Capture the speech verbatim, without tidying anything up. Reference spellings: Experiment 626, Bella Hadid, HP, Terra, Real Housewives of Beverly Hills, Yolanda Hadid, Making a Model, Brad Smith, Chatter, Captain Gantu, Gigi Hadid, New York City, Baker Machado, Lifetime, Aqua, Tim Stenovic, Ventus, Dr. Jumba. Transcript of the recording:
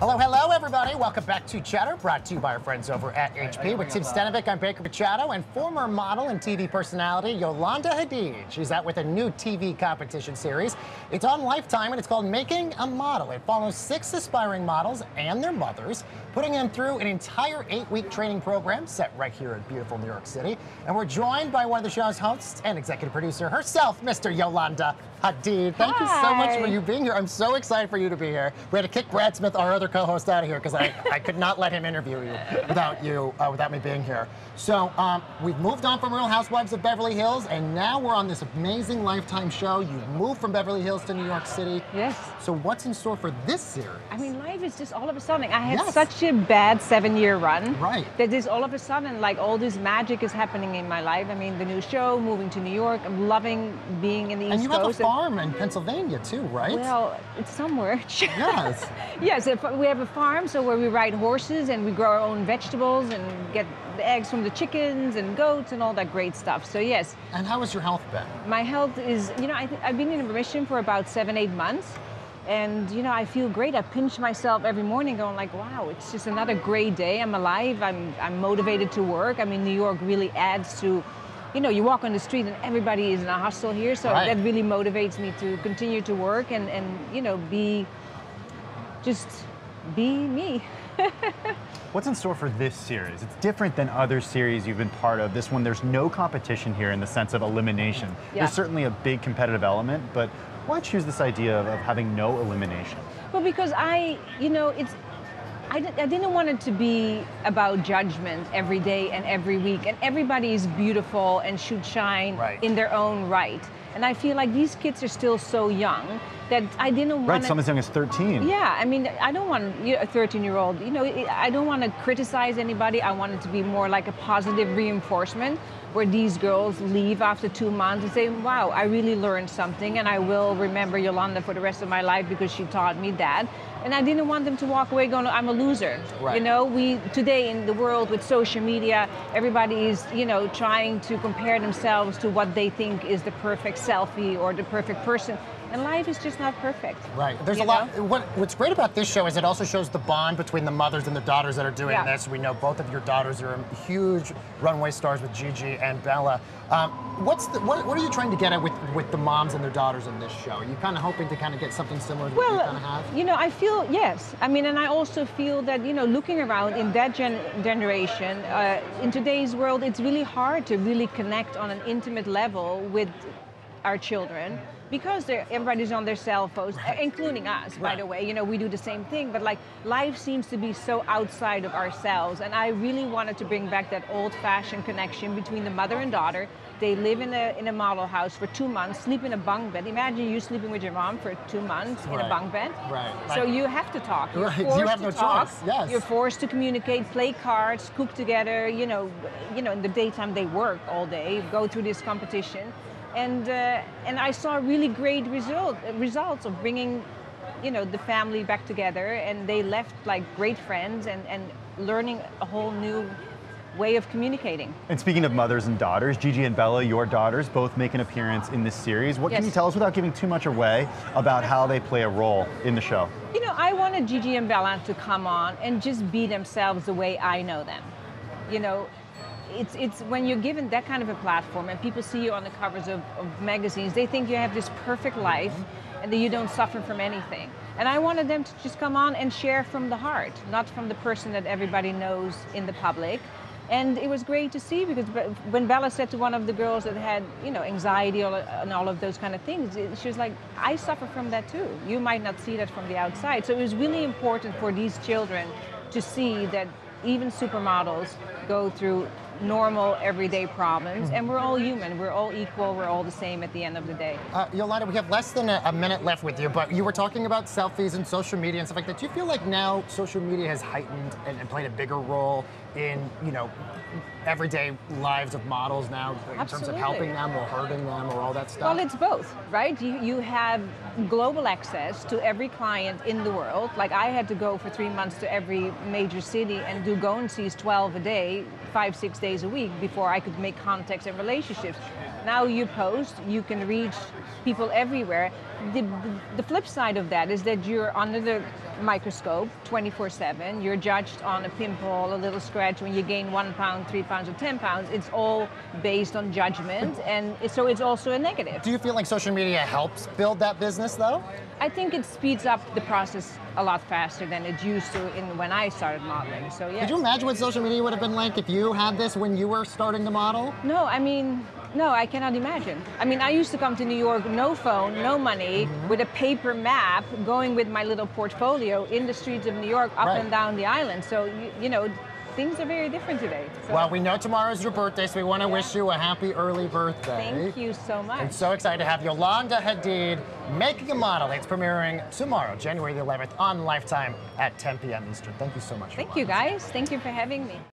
Hello, hello, everybody. Welcome back to Chatter, brought to you by our friends over at H P. With Tim Stenovic, I'm Baker Machado, and former model and T V personality Yolanda Hadid. She's out with a new T V competition series. It's on Lifetime, and it's called Making a Model. It follows six aspiring models and their mothers, putting them through an entire eight-week training program set right here in beautiful New York City. And we're joined by one of the show's hosts and executive producer herself, Mister Yolanda Hadid. Thank Hi. you so much for you being here. I'm so excited for you to be here. We had to kick Brad Smith, our other co-host, out of here because I, I could not let him interview you without you, uh, without me being here. So um, we've moved on from Real Housewives of Beverly Hills, and now we're on this amazing Lifetime show. You moved from Beverly Hills to New York City. Yes. So what's in store for this series? I mean, life is just all of a sudden. I had yes. such a bad seven-year run. Right. That is all of a sudden, like, all this magic is happening in my life. I mean, the new show, moving to New York, I'm loving being in the East Coast. And you have a farm in Pennsylvania too, right? Well, it's somewhere. Yes. Yes, we have a farm, so where we ride horses and we grow our own vegetables and get the eggs from the chickens and goats and all that great stuff. So yes. And how has your health been? My health is, you know, I th I've been in remission for about seven, eight months. And, you know, I feel great. I pinch myself every morning going like, wow, it's just another great day. I'm alive. I'm, I'm motivated to work. I mean, New York really adds to, you know, you walk on the street and everybody is in a hustle here. So right. that really motivates me to continue to work and, and you know, be, just be me. What's in store for this series? It's different than other series you've been part of. This one, there's no competition here in the sense of elimination. Yeah. There's certainly a big competitive element, but why choose this idea of, of having no elimination? Well, because I, you know, it's, I, di I didn't want it to be about judgment every day and every week, and everybody is beautiful and should shine right. in their own right. And I feel like these kids are still so young that I didn't want. Right, someone's young as thirteen. Yeah, I mean, I don't want a thirteen-year-old. You know, I don't want to criticize anybody. I want it to be more like a positive reinforcement, where these girls leave after two months and say, wow, I really learned something, and I will remember Yolanda for the rest of my life because she taught me that. And I didn't want them to walk away going, I'm a loser. Right. You know, we, today in the world with social media, everybody is, you know, trying to compare themselves to what they think is the perfect selfie or the perfect person. And life is just not perfect. Right. There's a lot. What, what's great about this show is it also shows the bond between the mothers and the daughters that are doing yeah. this. We know both of your daughters are huge runway stars with Gigi and Bella. Um, what's the, what, what are you trying to get at with, with the moms and their daughters in this show? Are you kind of hoping to kind of get something similar to well, what you kind of have? You know, I feel, yes. I mean, and I also feel that, you know, looking around in that gen generation, uh, in today's world, it's really hard to really connect on an intimate level with our children, because everybody's on their cell phones, right. including us, right. by the way. You know, we do the same thing, but like life seems to be so outside of ourselves, and I really wanted to bring back that old-fashioned connection between the mother and daughter. They live in a, in a model house for two months, sleep in a bunk bed. Imagine you sleeping with your mom for two months right. in a bunk bed. Right. So right. you have to talk. You're right. forced you have to no talk. Choice. Yes. You're forced to communicate, play cards, cook together. You know, you know, in the daytime they work all day, go through this competition. And, uh, and I saw really great result, results of bringing, you know, the family back together, and they left like great friends and, and learning a whole new way of communicating. And speaking of mothers and daughters, Gigi and Bella, your daughters, both make an appearance in this series. What yes. can you tell us without giving too much away about how they play a role in the show? You know, I wanted Gigi and Bella to come on and just be themselves the way I know them, you know. It's, it's when you're given that kind of a platform and people see you on the covers of, of magazines, they think you have this perfect life and that you don't suffer from anything. And I wanted them to just come on and share from the heart, not from the person that everybody knows in the public. And it was great to see, because when Bella said to one of the girls that had, you know, anxiety and all of those kind of things, she was like, I suffer from that too. You might not see that from the outside. So it was really important for these children to see that even supermodels go through normal everyday problems, and we're all human, we're all equal, we're all the same at the end of the day. Uh, Yolanda, we have less than a, a minute left with you, but you were talking about selfies and social media and stuff like that. Do you feel like now social media has heightened and, and played a bigger role in, you know, everyday lives of models now in Absolutely. Terms of helping them or hurting them or all that stuff? Well, it's both, right? You, you have global access to every client in the world. Like, I had to go for three months to every major city and do go-and-sees twelve a day, five, six days a week before I could make contacts and relationships. Now you post, you can reach people everywhere. the, the flip side of that is that you're under the microscope twenty-four seven. You're judged on a pimple, a little scratch. When you gain one pound, three pounds, or ten pounds, it's all based on judgment, and so it's also a negative. Do you feel like social media helps build that business, though? I think it speeds up the process a lot faster than it used to in when I started modeling, so yeah. Could you imagine what social media would have been like if you had this when you were starting to model? No, I mean, no, I cannot imagine. I mean, I used to come to New York, no phone, no money, mm-hmm. with a paper map, going with my little portfolio in the streets of New York, up right. and down the island, so, you, you know, things are very different today. So. Well, we know tomorrow's your birthday, so we want to yeah. wish you a happy early birthday. Thank you so much. I'm so excited to have Yolanda Hadid, Making a Model. It's premiering tomorrow, January the eleventh, on Lifetime at ten p m Eastern. Thank you so much. Thank you, guys. Thank you for having me.